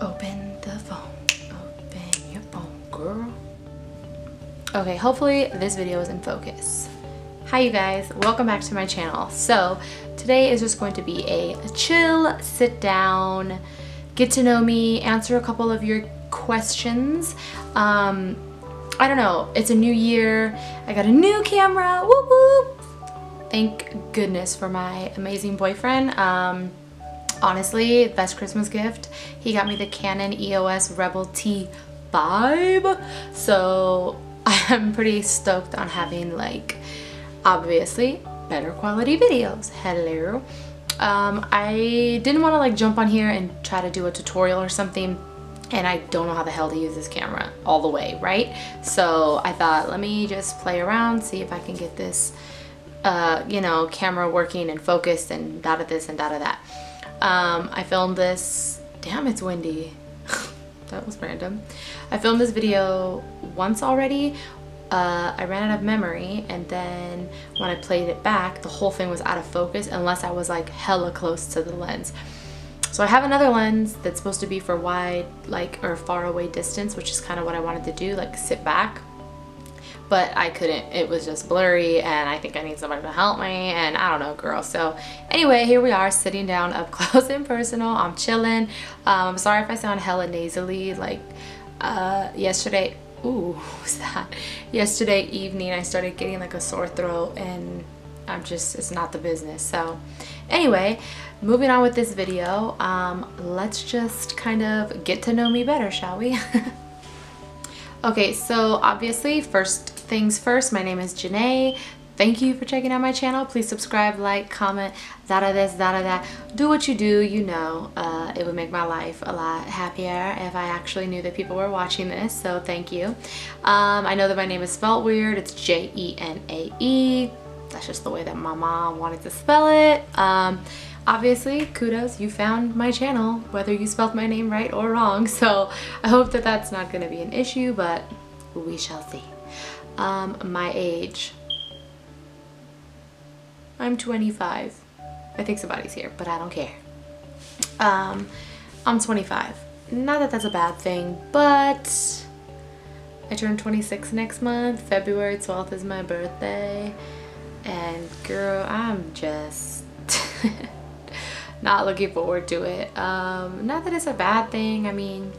Open the phone. Open your phone, girl. Okay, hopefully this video is in focus. Hi you guys, welcome back to my channel. So today is just going to be a chill, sit down, get to know me, answer a couple of your questions. I don't know, it's a new year, I got a new camera, whoop whoop! Thank goodness for my amazing boyfriend. Honestly, best Christmas gift. He got me the Canon EOS Rebel T5, so I'm pretty stoked on having, like, obviously better quality videos. Hello. I didn't want to like jump on here and try to do a tutorial or something, and I don't know how the hell to use this camera all the way, right? So I thought, let me just play around, see if I can get this you know, camera working and focused and da da this and da da that. I filmed this, damn it's windy. That was random. I filmed this video once already. I ran out of memory, and then when I played it back, the whole thing was out of focus unless I was like hella close to the lens. So I have another lens that's supposed to be for wide, like, or far away distance, which is kind of what I wanted to do, like sit back, but I couldn't. It was just blurry, and I think I need somebody to help me, and I don't know, girl. So anyway, here we are sitting down up close and personal. I'm chilling. I'm sorry if I sound hella nasally, like yesterday. Ooh, what was that? Yesterday evening I started getting like a sore throat, and I'm just, it's not the business. So anyway, moving on with this video, let's just kind of get to know me better, shall we? Okay, so obviously first things first, my name is Janae. Thank you for checking out my channel. Please subscribe, like, comment, da-da this, da-da that. Do what you do, you know. It would make my life a lot happier if I actually knew that people were watching this, so thank you. I know that my name is spelled weird. It's Jenae. That's just the way that my mom wanted to spell it. Obviously, kudos, you found my channel, whether you spelled my name right or wrong. So I hope that that's not going to be an issue, but we shall see. My age. I'm 25. I think somebody's here, but I don't care. I'm 25. Not that that's a bad thing, but I turn 26 next month. February 12th is my birthday. And girl, I'm just not looking forward to it. Not that it's a bad thing. I mean,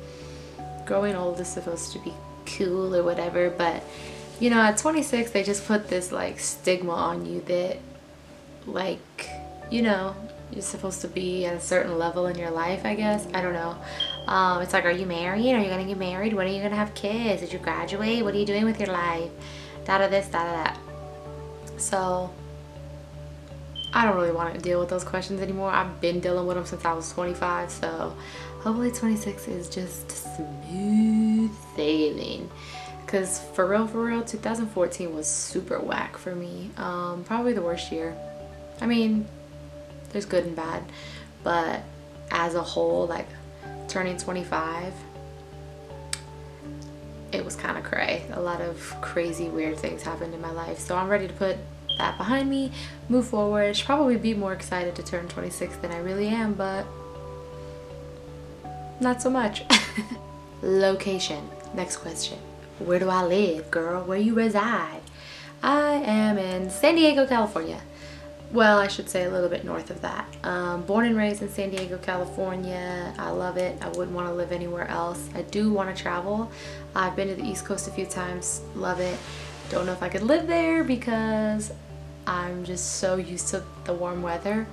growing old is supposed to be cool or whatever, but you know, at 26, they just put this like stigma on you that, like, you know, you're supposed to be at a certain level in your life, I guess. I don't know. It's like, are you married? Are you gonna get married? When are you gonna have kids? Did you graduate? What are you doing with your life? Da da this, da da that. So I don't really want to deal with those questions anymore. I've been dealing with them since I was 25, so hopefully 26 is just smooth sailing. Because for real, 2014 was super whack for me. Probably the worst year. I mean, there's good and bad, but as a whole, like turning 25, it was kind of cray. A lot of crazy, weird things happened in my life, so I'm ready to put that behind me, move forward. Should probably be more excited to turn 26 than I really am, but not so much. Location. Next question. Where do I live, girl? Where you reside? I am in San Diego, California. Well, I should say a little bit north of that. Born and raised in San Diego, California. I love it. I wouldn't want to live anywhere else. I do want to travel. I've been to the East Coast a few times. Love it. Don't know if I could live there because I'm just so used to the warm weather.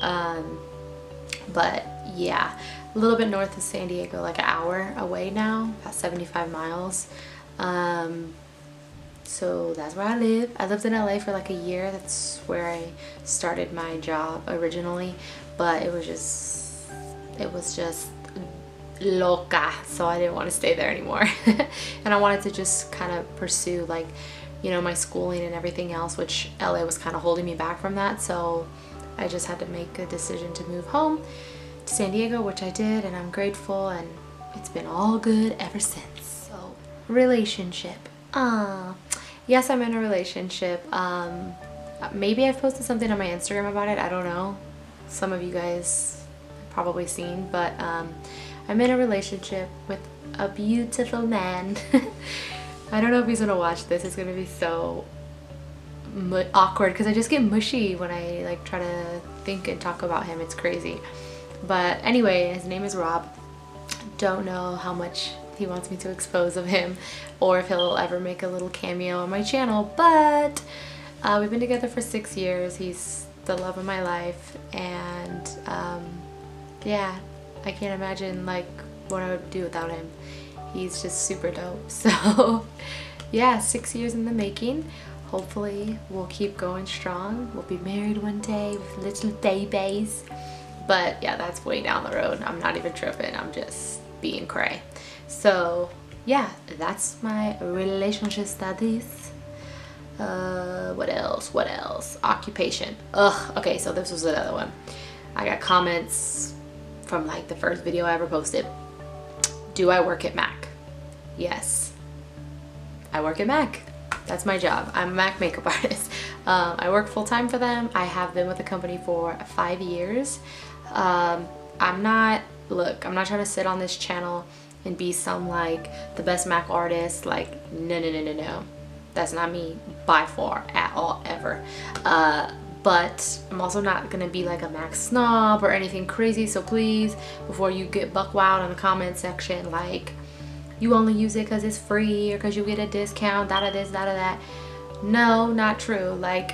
But yeah, a little bit north of San Diego, like an hour away now, about 75 miles. So that's where I live. I lived in LA for like a year. That's where I started my job originally, but it was just loca, so I didn't want to stay there anymore. And I wanted to just kind of pursue, like, you know, my schooling and everything else, which LA was kind of holding me back from that, so I just had to make a decision to move home to San Diego, which I did, and I'm grateful, and it's been all good ever since. So, relationship. Yes, I'm in a relationship. Maybe I've posted something on my Instagram about it. I don't know. Some of you guys have probably seen, but I'm in a relationship with a beautiful man. I don't know if he's gonna watch this. It's gonna be so awkward because I just get mushy when I like try to think and talk about him. It's crazy. But anyway, his name is Rob. Don't know how much he wants me to expose of him or if he'll ever make a little cameo on my channel, but we've been together for 6 years. He's the love of my life, and yeah, I can't imagine like what I would do without him. He's just super dope. So yeah, 6 years in the making. Hopefully we'll keep going strong. We'll be married one day with little babies. But yeah, that's way down the road. I'm not even tripping. I'm just being cray. So yeah, that's my relationship studies. What else? What else? Occupation. Ugh. Okay, so this was another one. I got comments from like the first video I ever posted. Do I work at MAC? Yes. I work at MAC. That's my job. I'm a MAC makeup artist. I work full-time for them. I have been with the company for 5 years. I'm not trying to sit on this channel and be some like the best MAC artist. Like, no. That's not me by far at all ever. But I'm also not gonna be like a MAC snob or anything crazy, so please, before you get buck wild in the comment section like you only use it because it's free or because you get a discount, da da this, da da that. No, not true. Like,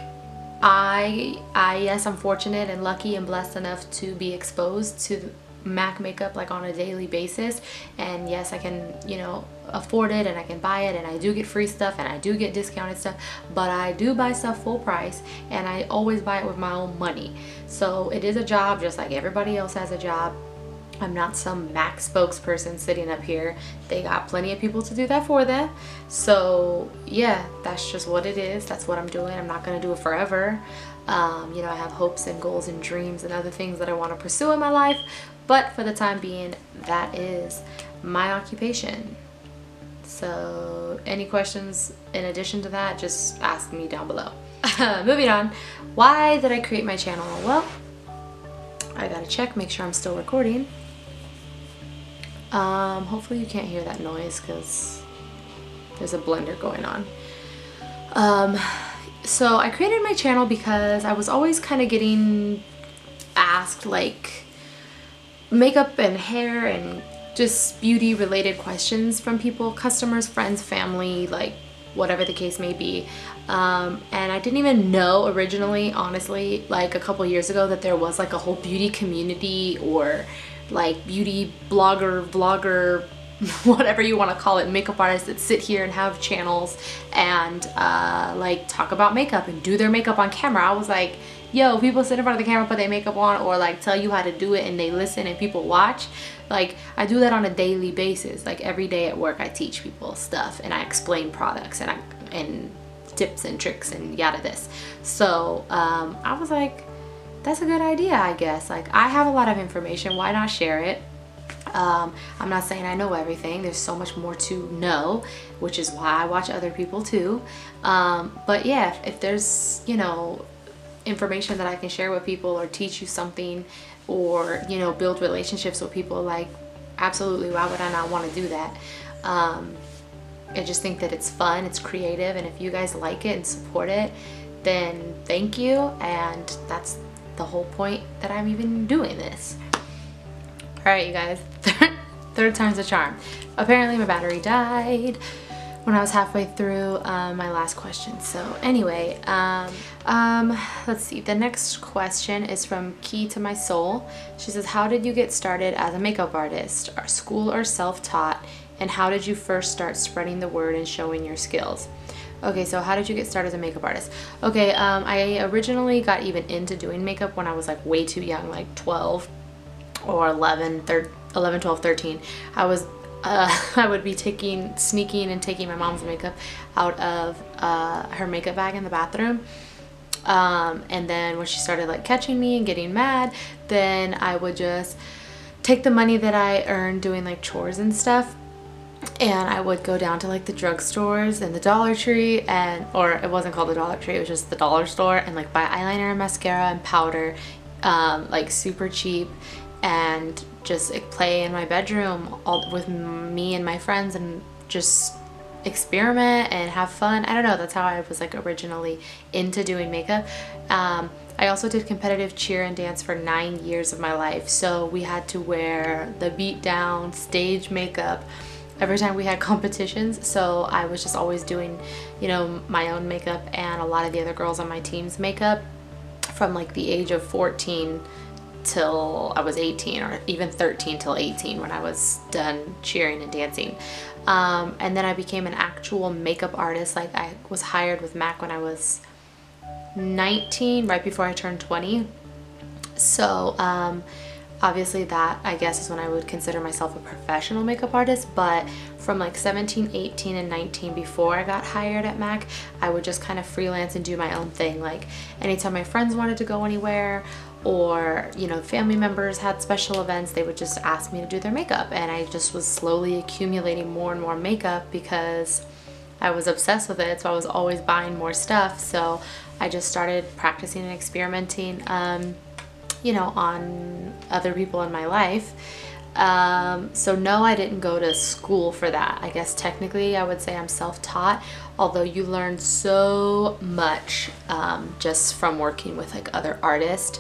yes, I'm fortunate and lucky and blessed enough to be exposed to MAC makeup like on a daily basis, and yes, I can, you know, afford it and I can buy it, and I do get free stuff and I do get discounted stuff, but I do buy stuff full price and I always buy it with my own money. So it is a job just like everybody else has a job. I'm not some MAC spokesperson sitting up here. They got plenty of people to do that for them. So yeah, that's just what it is. That's what I'm doing. I'm not gonna do it forever. You know, I have hopes and goals and dreams and other things that I want to pursue in my life, but for the time being, that is my occupation. So any questions in addition to that, just ask me down below. Moving on, why did I create my channel? Well, I gotta check, make sure I'm still recording. Hopefully you can't hear that noise because there's a blender going on. So I created my channel because I was always kind of getting asked like makeup and hair and just beauty related questions from people, customers, friends, family, like whatever the case may be. And I didn't even know originally, honestly, like a couple years ago that there was like a whole beauty community or like beauty blogger, vlogger, whatever you want to call it, makeup artists that sit here and have channels and like talk about makeup and do their makeup on camera. I was like, yo, people sit in front of the camera, put their makeup on, or like tell you how to do it and they listen and people watch. Like, I do that on a daily basis. Like every day at work I teach people stuff and I explain products and tips and tricks and yada this. So I was like, that's a good idea, I guess. Like, I have a lot of information, why not share it? I'm not saying I know everything. There's so much more to know, which is why I watch other people too. But yeah, if there's, you know, information that I can share with people or teach you something or, you know, build relationships with people, like absolutely, why would I not want to do that? I just think that it's fun, it's creative, and if you guys like it and support it, then thank you, and that's the whole point that I'm even doing this. Alright you guys, third time's a charm. Apparently my battery died when I was halfway through my last question. So anyway, let's see. The next question is from Key to My Soul. She says, how did you get started as a makeup artist? Are school or self-taught? And how did you first start spreading the word and showing your skills? Okay, so how did you get started as a makeup artist? Okay, I originally got even into doing makeup when I was like way too young, like 12 or 11, 12, 13. I would be sneaking and taking my mom's makeup out of her makeup bag in the bathroom, and then when she started like catching me and getting mad, then I would just take the money that I earned doing like chores and stuff, and I would go down to like the drugstores and the Dollar Tree, and or it wasn't called the Dollar Tree, it was just the dollar store, and like buy eyeliner and mascara and powder, like super cheap, and just play in my bedroom with me and my friends and just experiment and have fun. I don't know, that's how I was originally into doing makeup. I also did competitive cheer and dance for 9 years of my life, so we had to wear the beat down stage makeup every time we had competitions, so I was just always doing, you know, my own makeup and a lot of the other girls on my team's makeup from the age of 14 till I was 18, or even 13 till 18 when I was done cheering and dancing. And then I became an actual makeup artist. I was hired with MAC when I was 19, right before I turned 20. So obviously that, I guess, is when I would consider myself a professional makeup artist, but from 17, 18, and 19 before I got hired at MAC, I would just kind of freelance and do my own thing. Anytime my friends wanted to go anywhere, or family members had special events, they would just ask me to do their makeup, and I just was slowly accumulating more and more makeup because I was obsessed with it, so I was always buying more stuff. So I just started practicing and experimenting on other people in my life. So no, I didn't go to school for that. I guess technically I would say I'm self-taught, although you learn so much just from working with other artists.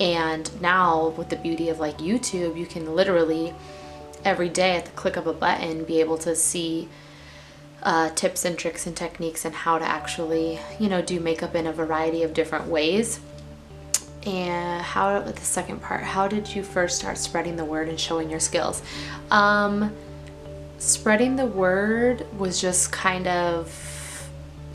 And now with the beauty of YouTube, you can literally every day at the click of a button be able to see tips and tricks and techniques and how to actually do makeup in a variety of different ways. And how, the second part, how did you first start spreading the word and showing your skills? Spreading the word was just kind of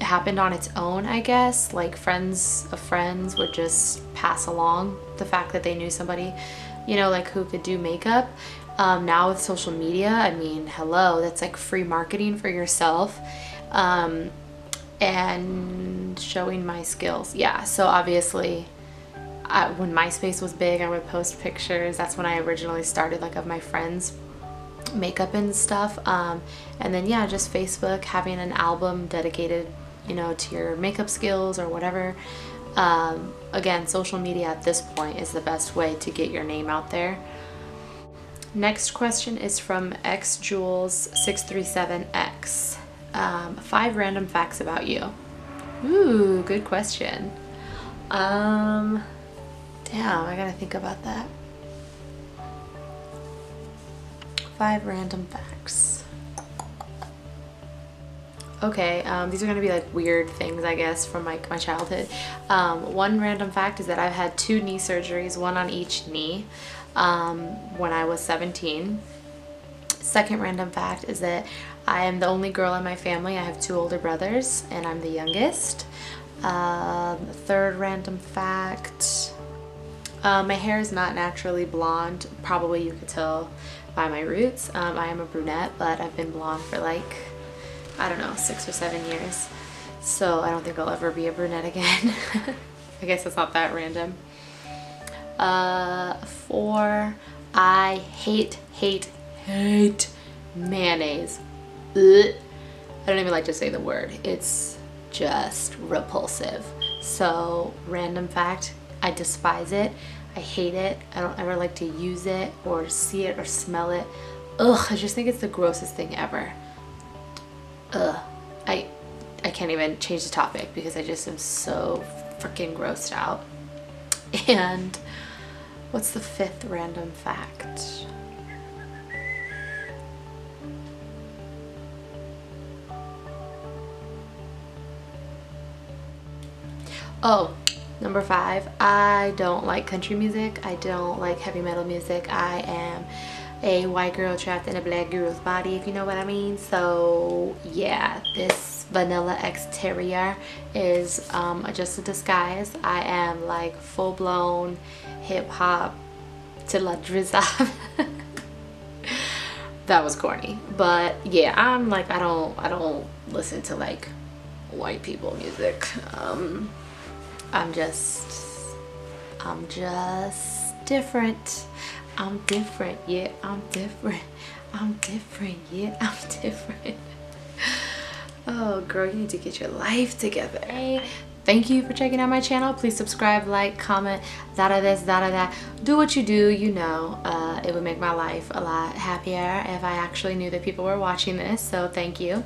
happened on its own, I guess. Friends of friends would just pass along the fact that they knew somebody, who could do makeup. Now with social media, I mean, hello, that's free marketing for yourself. And showing my skills. Yeah, so obviously, when MySpace was big, I would post pictures. That's when I originally started, of my friends' makeup and stuff. And then, yeah, just Facebook, having an album dedicated, to your makeup skills or whatever. Again, social media at this point is the best way to get your name out there. Next question is from xjules637x. 5 random facts about you. Ooh, good question. Damn, I gotta think about that. 5 random facts. Okay, these are gonna be weird things, I guess, from my childhood. One random fact is that I've had 2 knee surgeries, 1 on each knee, when I was 17. Second random fact is that I am the only girl in my family. I have 2 older brothers, and I'm the youngest. Third random fact. My hair is not naturally blonde. Probably you could tell by my roots. I am a brunette, but I've been blonde for I don't know, 6 or 7 years. So I don't think I'll ever be a brunette again. I guess it's not that random. 4, I hate mayonnaise. Ugh. I don't even like to say the word. It's just repulsive. So random fact, I despise it. I hate it. I don't ever like to use it or see it or smell it. Ugh, I just think it's the grossest thing ever. Ugh. I can't even change the topic because I just am so freaking grossed out. And what's the 5th random fact? Oh, number 5, I don't like country music. I don't like heavy metal music. I am a white girl trapped in a black girl's body, if you know what I mean. So yeah, this vanilla exterior is just a disguise. I am full-blown hip-hop to la drizza. That was corny, but yeah, I'm I don't listen to white people music. I'm just different. I'm different, yeah, I'm different. I'm different, yeah, I'm different. Oh, girl, you need to get your life together. I Thank you for checking out my channel. Please subscribe, like, comment, da-da this, da-da that. Do what you do, you know. It would make my life a lot happier if I actually knew that people were watching this, so thank you.